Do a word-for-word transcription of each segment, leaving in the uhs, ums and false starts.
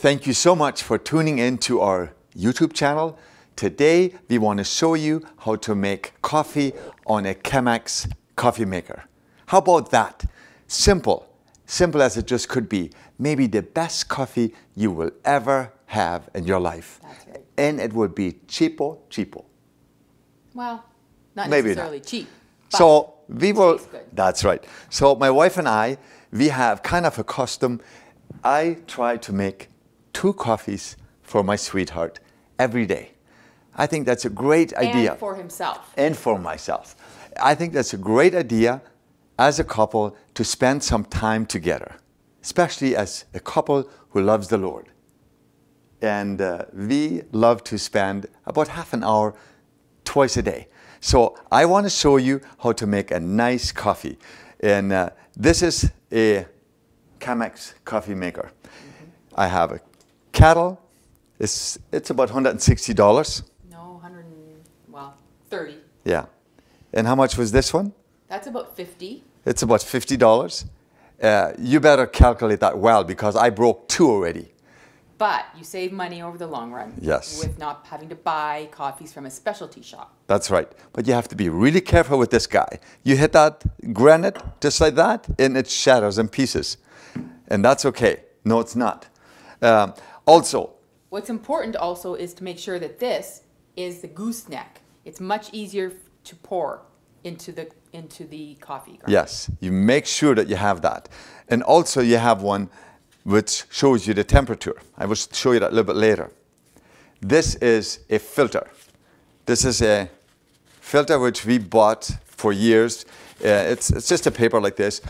Thank you so much for tuning in to our YouTube channel. Today we want to show you how to make coffee on a Chemex coffee maker. How about that? Simple, simple as it just could be. Maybe the best coffee you will ever have in your life. That's right. And it will be cheapo, cheapo. Well, not maybe necessarily not cheap. So we will, that's right. So my wife and I, we have kind of a custom. I try to make two coffees for my sweetheart every day. I think that's a great idea. And for himself. And for myself. I think that's a great idea as a couple to spend some time together, especially as a couple who loves the Lord. And uh, we love to spend about half an hour twice a day. So I want to show you how to make a nice coffee. And uh, this is a Chemex coffee maker. Mm-hmm. I have a kettle. It's, it's about one hundred sixty dollars. No, one hundred, well, thirty. Yeah. And how much was this one? That's about fifty. It's about fifty dollars. Uh, you better calculate that well, because I broke two already. But you save money over the long run. Yes. With not having to buy coffees from a specialty shop. That's right. But you have to be really careful with this guy. You hit that granite just like that, and it shatters in pieces. And that's okay. No, it's not. Um, also. What's important also is to make sure that this is the gooseneck. It's much easier to pour into the, into the coffee garden. Yes. You make sure that you have that. And also you have one which shows you the temperature. I will show you that a little bit later. This is a filter. This is a filter which we bought for years. Uh, it's, it's just a paper like this,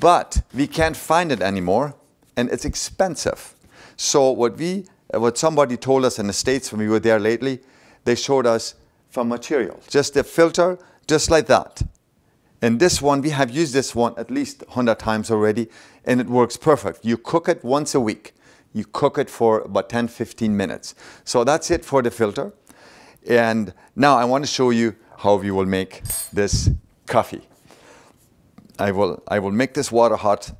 but we can't find it anymore, and it's expensive. So what we, what somebody told us in the States when we were there lately, they showed us from material. Just a filter, just like that. And this one, we have used this one at least one hundred times already, and it works perfect. You cook it once a week. You cook it for about ten to fifteen minutes. So that's it for the filter. And now I want to show you how we will make this coffee. I will, I will make this water hot.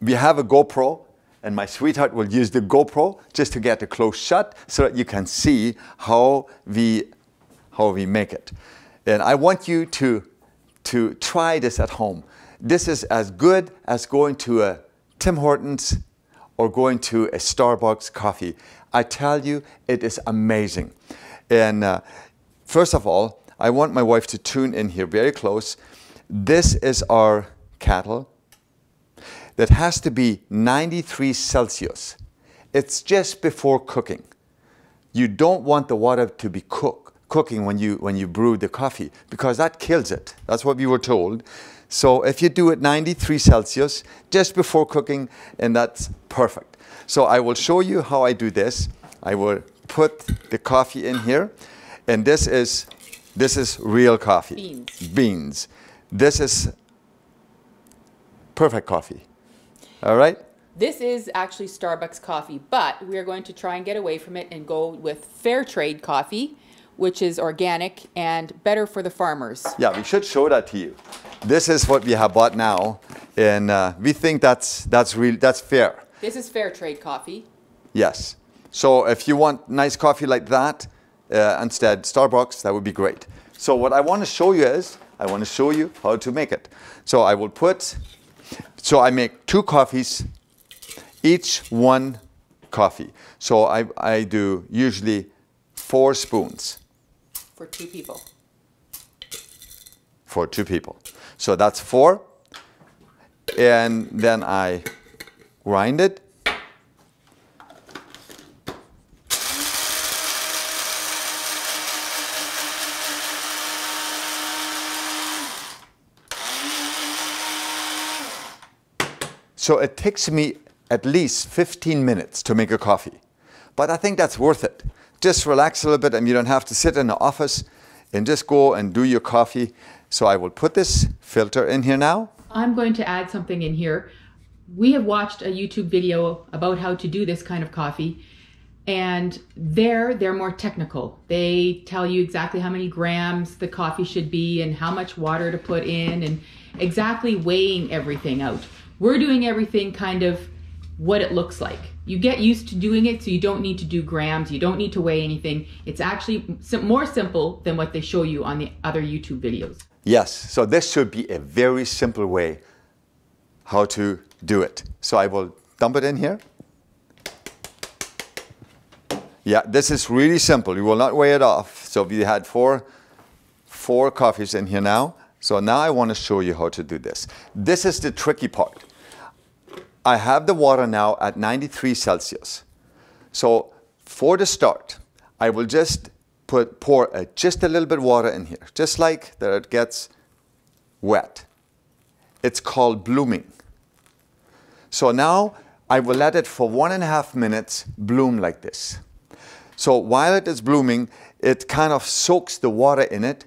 We have a GoPro, and my sweetheart will use the GoPro just to get a close shot so that you can see how we, how we make it. And I want you to to try this at home. This is as good as going to a Tim Hortons or going to a Starbucks coffee. I tell you, it is amazing. And uh, first of all, I want my wife to tune in here very close. This is our kettle that has to be ninety-three Celsius. It's just before cooking. You don't want the water to be cooked. cooking when you when you brew the coffee, because that kills it. That's what we were told. So if you do it ninety-three Celsius just before cooking, and that's perfect. So I will show you how I do this. I will put the coffee in here, and this is this is real coffee. Beans. Beans. This is perfect coffee. All right? This is actually Starbucks coffee, but we are going to try and get away from it and go with fair trade coffee, which is organic and better for the farmers. Yeah, we should show that to you. This is what we have bought now, and uh, we think that's that's real, that's fair. This is fair trade coffee. Yes. So if you want nice coffee like that, uh, instead Starbucks, that would be great. So what I want to show you is, I want to show you how to make it. So I will put, so I make two coffees, each one coffee. So I, I do usually four spoons. For two people. For two people. So that's four. And then I grind it. So it takes me at least fifteen minutes to make a coffee. But I think that's worth it. Just relax a little bit, and you don't have to sit in the office, and just go and do your coffee. So I will put this filter in here now. I'm going to add something in here. We have watched a YouTube video about how to do this kind of coffee, and there they're more technical. They tell you exactly how many grams the coffee should be and how much water to put in and exactly weighing everything out. We're doing everything kind of what it looks like. You get used to doing it, so you don't need to do grams, you don't need to weigh anything. It's actually more simple than what they show you on the other YouTube videos. Yes, so this should be a very simple way how to do it. So I will dump it in here. Yeah, this is really simple. You will not weigh it off. So we had four, four coffees in here now. So now I want to show you how to do this. This is the tricky part. I have the water now at ninety-three Celsius. So for the start, I will just put, pour a, just a little bit of water in here, just like that it gets wet. It's called blooming. So now I will let it for one and a half minutes bloom like this. So while it is blooming, it kind of soaks the water in it.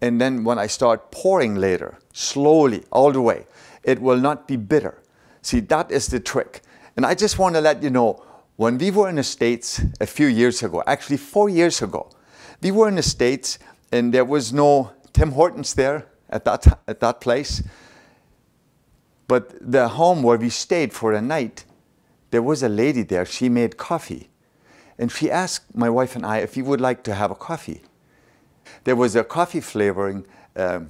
And then when I start pouring later, slowly, all the way, it will not be bitter. See, that is the trick. And I just want to let you know, when we were in the States a few years ago, actually four years ago, we were in the States and there was no Tim Hortons there at that, at that place. But the home where we stayed for a night, there was a lady there, she made coffee. And she asked my wife and I if we would like to have a coffee. There was a coffee flavoring um,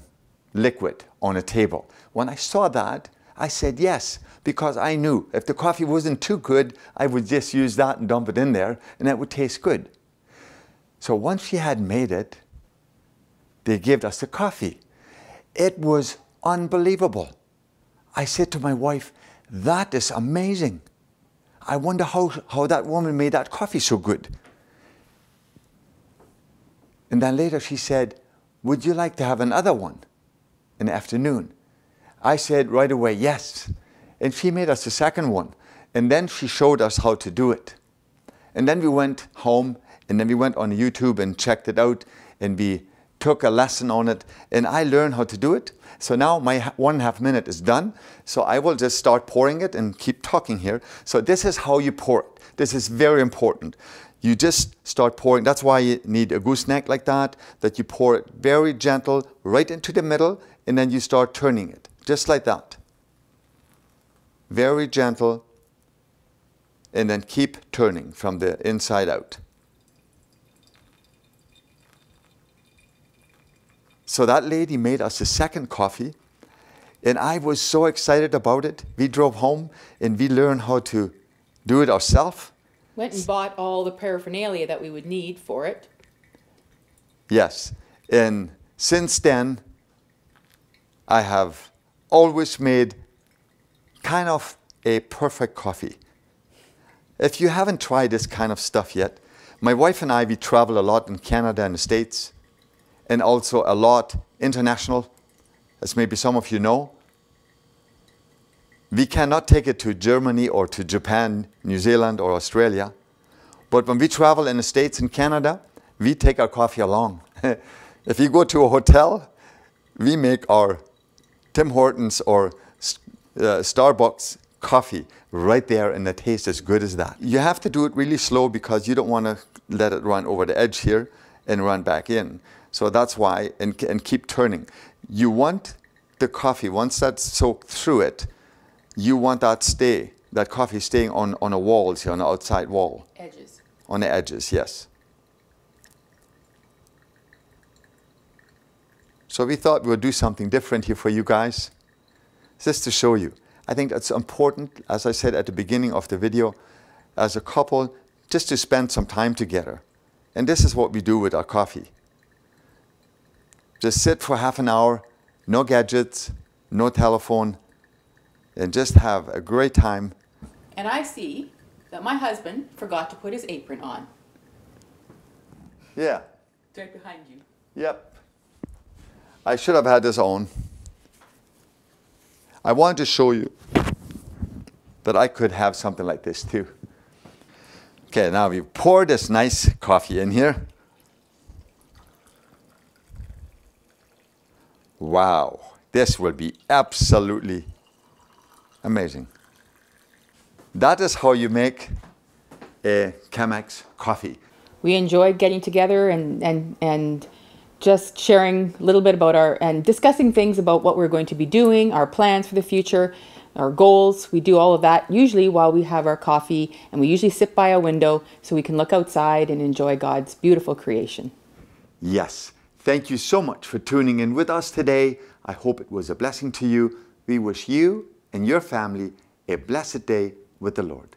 liquid on a table. When I saw that, I said yes, because I knew if the coffee wasn't too good, I would just use that and dump it in there, and that would taste good. So once she had made it, they gave us the coffee. It was unbelievable. I said to my wife, that is amazing. I wonder how, how that woman made that coffee so good. And then later she said, would you like to have another one in the afternoon? I said right away, yes. And she made us a second one. And then she showed us how to do it. And then we went home, and then we went on YouTube and checked it out, and we took a lesson on it, and I learned how to do it. So now my one and a half minute is done. So I will just start pouring it and keep talking here. So this is how you pour it. This is very important. You just start pouring. That's why you need a gooseneck like that, that you pour it very gentle right into the middle, and then you start turning it, just like that. Very gentle, and then keep turning from the inside out. So that lady made us a second coffee, and I was so excited about it. We drove home, and we learned how to do it ourselves. Went and bought all the paraphernalia that we would need for it. Yes, and since then, I have always made kind of a perfect coffee. If you haven't tried this kind of stuff yet, my wife and I, we travel a lot in Canada and the States, and also a lot international, as maybe some of you know. We cannot take it to Germany or to Japan, New Zealand or Australia. But when we travel in the States and Canada, we take our coffee along. If we go to a hotel, we make our Tim Hortons or uh, Starbucks coffee right there, and the taste is good as that. You have to do it really slow because you don't want to let it run over the edge here and run back in. So that's why, and, and keep turning. You want the coffee, once that's soaked through it, you want that stay, that coffee staying on, on a wall, see, on the outside wall. Edges. On the edges, yes. So we thought we would do something different here for you guys, just to show you. I think that's important, as I said at the beginning of the video, as a couple, just to spend some time together. And this is what we do with our coffee. Just sit for half an hour, no gadgets, no telephone, and just have a great time. And I see that my husband forgot to put his apron on. Yeah. It's right behind you. Yep. I should have had this on. I wanted to show you that I could have something like this too. Okay, now we pour this nice coffee in here. Wow, this will be absolutely amazing. That is how you make a Chemex coffee. We enjoyed getting together and, and, and just sharing a little bit about our, and discussing things about what we're going to be doing, our plans for the future. our goals. We do all of that usually while we have our coffee, and we usually sit by a window so we can look outside and enjoy God's beautiful creation. Yes. Thank you so much for tuning in with us today. I hope it was a blessing to you. We wish you and your family a blessed day with the Lord.